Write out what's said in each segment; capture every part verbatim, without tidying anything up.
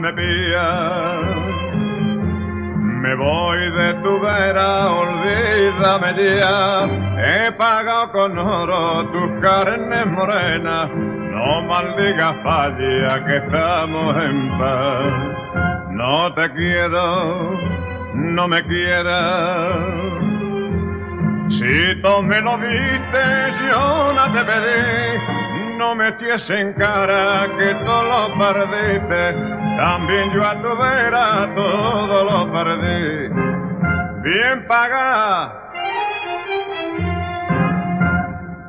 me pías. Me voy de tu vera, olvídame ya. He pagado con oro tus carnes morenas. No maldigas falla que estamos en paz. No te quiero, no me quieras. Si tú me lo diste, yo no te pedí. No me eches en cara que tú lo perdiste. También yo a tu vera todo lo perdí. Bien pagada,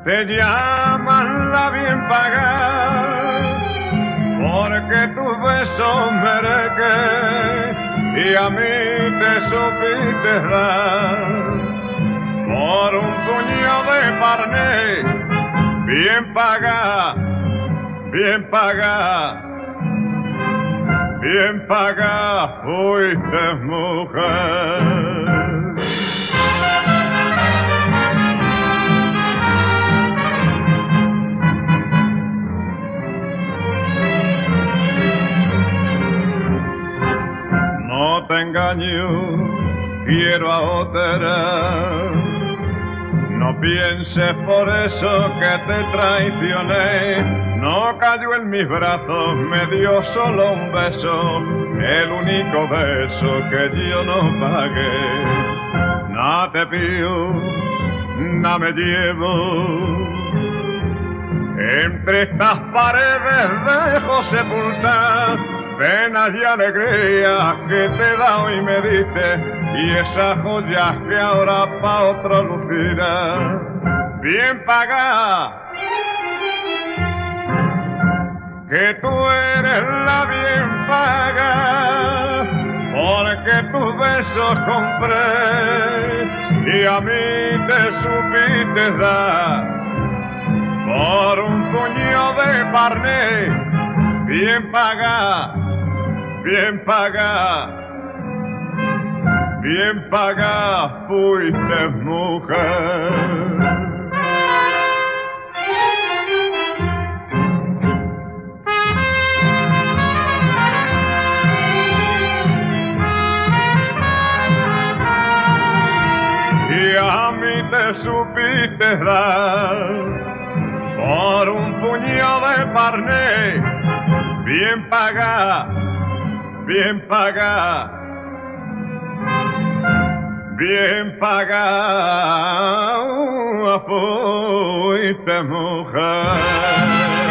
te llaman la bien pagada, porque tus besos merequé y a mí te supiste dar. Por un puño de parné, bien pagada, bien pagada. Bien pagada fuiste mujer. No te engaño, quiero a otra. No pienses por eso que te traicioné. No cayó en mis brazos, me dio solo un beso, el único beso que yo no pagué. Na te pido, na me llevo. Entre estas paredes dejo sepultar penas y alegrías que te he dado y me diste, y esas joyas que ahora pa' otro lucirás. Bien pagada, que tú eres la bien paga, porque tus besos compré y a mí te supiste dar. Por un puño de parné, bien paga, bien paga, bien paga fuiste mujer. Te supiste dar por un puño de parné, bien pagada, bien pagada, bien pagada fuiste mujer.